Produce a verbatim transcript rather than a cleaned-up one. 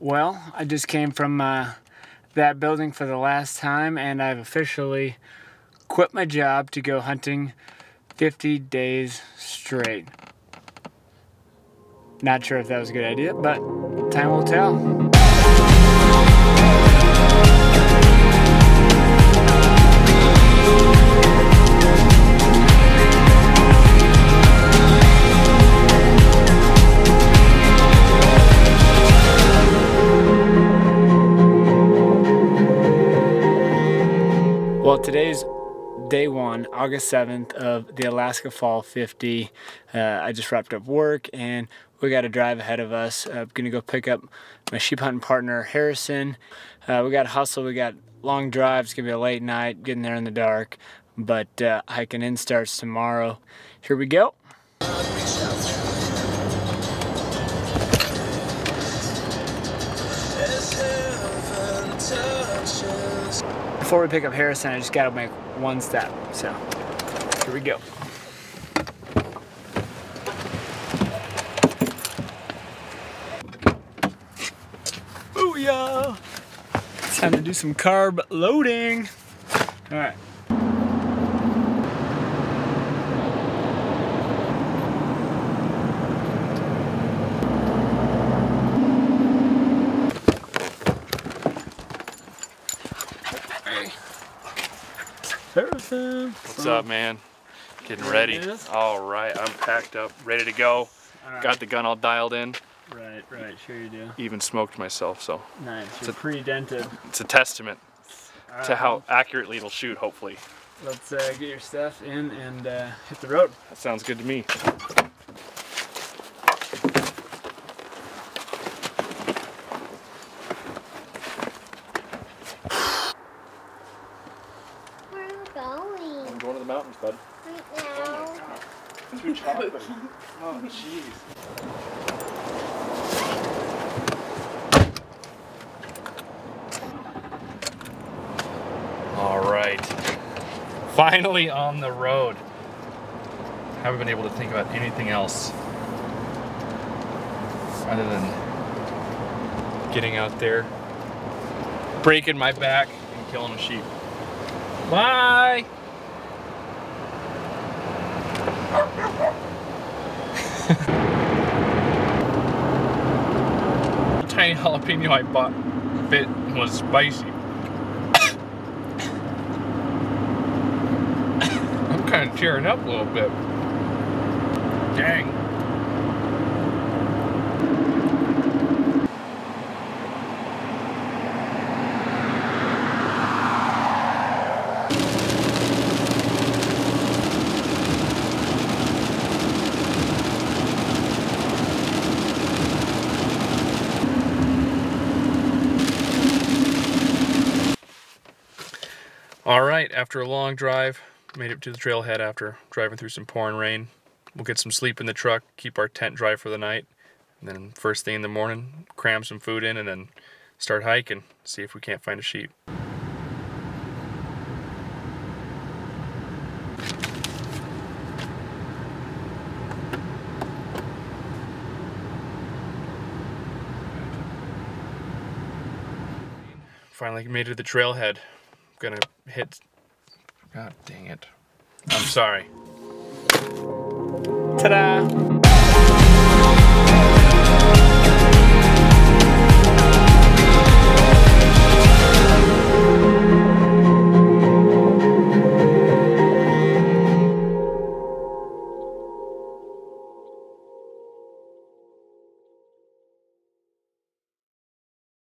Well, I just came from uh, that building for the last time, and I've officially quit my job to go hunting fifty days straight. Not sure if that was a good idea, but time will tell. Well, today's day one, August seventh of the Alaska Fall fifty. Uh, I just wrapped up work and we got a drive ahead of us. I'm gonna go pick up my sheep hunting partner, Harrison. Uh, we got to hustle, we got long drives, it's gonna be a late night, getting there in the dark, but uh, hiking in starts tomorrow. Here we go. Before we pick up Harrison, I just gotta make one step, so here we go. Booyah! It's time to do some carb loading. All right. Harrison. What's up, man? Getting ready. All right, I'm packed up, ready to go. Right. Got the gun all dialed in. Right, right, sure you do. Even smoked myself, so. Nice, you're pre-dented. It's a testament right. to how accurately it'll shoot, hopefully. Let's uh, get your stuff in and uh, hit the road. That sounds good to me. Going to the mountains, bud. Right now. Oh my God. Too choppy. Oh, jeez. All right. Finally on the road. Haven't been able to think about anything else other than getting out there, breaking my back, and killing a sheep. Bye. The tiny jalapeno I bought bit was spicy. I'm kind of tearing up a little bit. Dang. All right, after a long drive, made it to the trailhead after driving through some pouring rain. We'll get some sleep in the truck, keep our tent dry for the night, and then first thing in the morning, cram some food in and then start hiking, see if we can't find a sheep. Finally made it to the trailhead. Gonna hit. God dang it. I'm sorry. Ta-da!